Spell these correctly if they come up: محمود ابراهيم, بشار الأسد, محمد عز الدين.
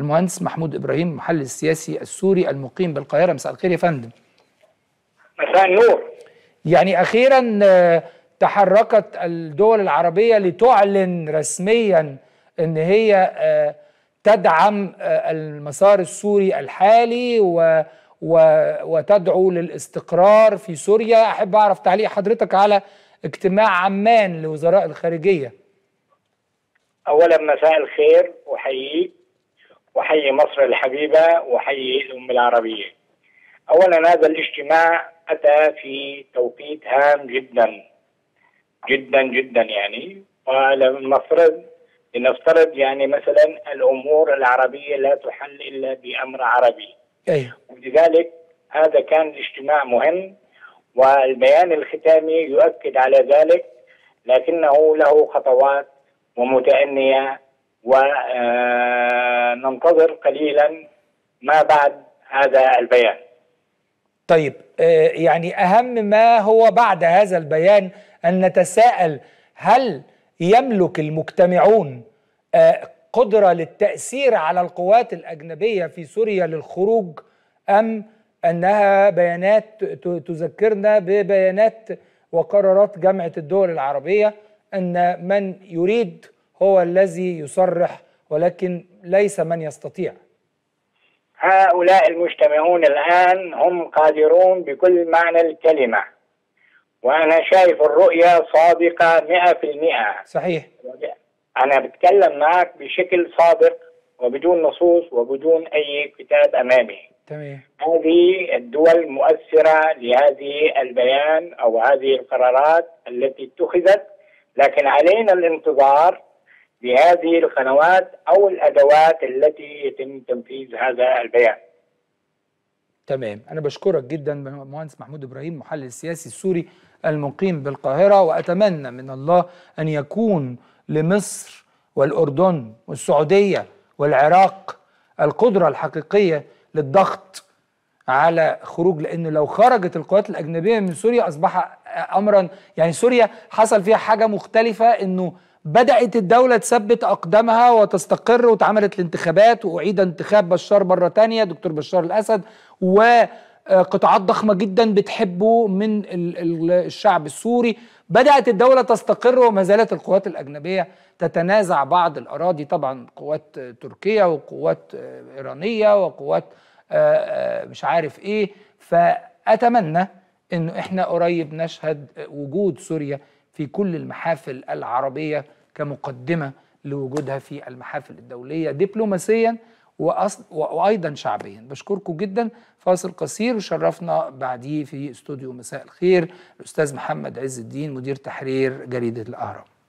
المهندس محمود ابراهيم المحلل السياسي السوري المقيم بالقاهره. مساء الخير يا فندم. مساء النور. يعني اخيرا تحركت الدول العربيه لتعلن رسميا ان هي تدعم المسار السوري الحالي وتدعو للاستقرار في سوريا. احب اعرف تعليق حضرتك على اجتماع عمان لوزراء الخارجيه. اولا مساء الخير، وحييك وحيي مصر الحبيبه وحيي الامه العربيه. اولا هذا الاجتماع اتى في توقيت هام جدا جدا جدا، يعني لنفترض يعني مثلا الامور العربيه لا تحل الا بامر عربي. ايوه. ولذلك هذا كان الاجتماع مهم، والبيان الختامي يؤكد على ذلك، لكنه له خطوات ومتأنية، وننتظر قليلا ما بعد هذا البيان. طيب، يعني أهم ما هو بعد هذا البيان أن نتساءل هل يملك المجتمعون قدرة للتأثير على القوات الأجنبية في سوريا للخروج، أم أنها بيانات تذكرنا ببيانات وقرارات جامعة الدول العربية أن من يريد هو الذي يصرح ولكن ليس من يستطيع؟ هؤلاء المجتمعون الآن هم قادرون بكل معنى الكلمة، وأنا شايف الرؤية صادقة 100%. صحيح. أنا بتكلم معك بشكل صادق وبدون نصوص وبدون أي كتاب أمامي. تمام. هذه الدول مؤثرة لهذه البيان أو هذه القرارات التي اتخذت، لكن علينا الانتظار بهذه القنوات أو الأدوات التي يتم تنفيذ هذا البيان. تمام، أنا بشكرك جدا مهندس محمود إبراهيم محلل السياسي السوري المقيم بالقاهرة، وأتمنى من الله أن يكون لمصر والأردن والسعودية والعراق القدرة الحقيقية للضغط على خروج، لأنه لو خرجت القوات الأجنبية من سوريا أصبح أمرا، يعني سوريا حصل فيها حاجة مختلفة، أنه بدأت الدولة تثبت أقدامها وتستقر، واتعملت الانتخابات وأعيد انتخاب بشار مرة تانية، دكتور بشار الأسد، وقطاعات ضخمة جدا بتحبه من الشعب السوري. بدأت الدولة تستقر وما زالت القوات الأجنبية تتنازع بعض الأراضي، طبعا قوات تركية وقوات إيرانية وقوات مش عارف إيه. فأتمنى إنه إحنا قريب نشهد وجود سوريا في كل المحافل العربية كمقدمة لوجودها في المحافل الدولية دبلوماسيا وأيضا شعبيا. بشكركم جدا. فاصل قصير وشرفنا بعديه في استوديو مساء الخير الأستاذ محمد عز الدين مدير تحرير جريدة الأهرام.